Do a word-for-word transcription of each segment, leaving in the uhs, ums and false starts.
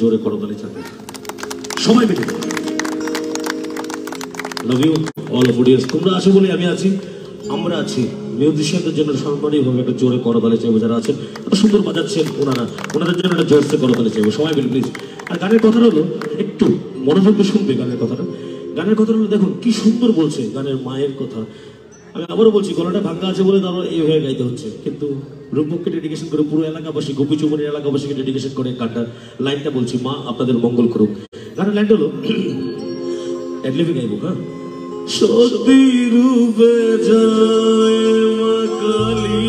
জোরে করতালি চাইবো, যারা আছেন এত সুন্দর বাজাচ্ছেন ওনারা, ওনাদের জন্য একটা জোরসে করতালি চাইবো সবাই মিলে প্লিজ। আর গানের কথা হলো একটু মনোযোগ দিয়ে শুনবে গানের কথাটা, গানের কথা হলো দেখুন কি সুন্দর বলছে গানের মায়ের কথা। আমি আবারও বলছি গলাটা ভাঙা আছে বলে তারপর এইভাবে গাইতে হচ্ছে, কিন্তু রূপমুখকে ডেডিকেশন করে পুরো এলাকাবাসী, গোপীচুমনির এলাকাবাসীকে ডেডিকেশন করে গানটা, লাইনটা বলছি মা আপনাদের মঙ্গল করুক। গানের লাইনটা হলো এডলিফে গাইবো। হ্যাঁ, সত্যি রূপে যায় মা কালী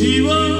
জীবন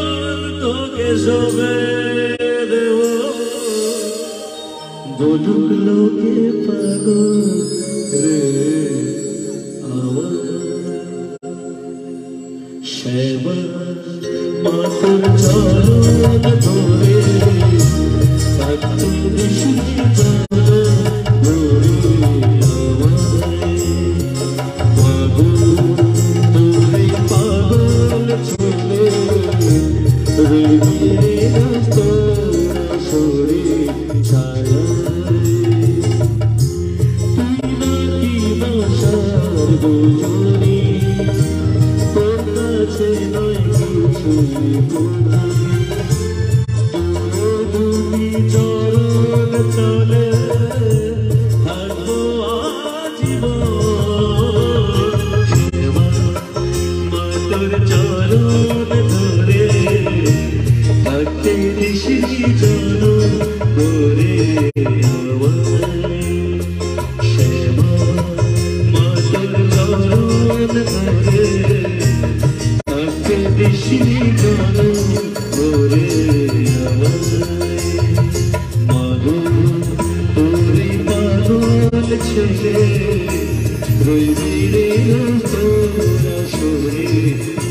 ce vrei,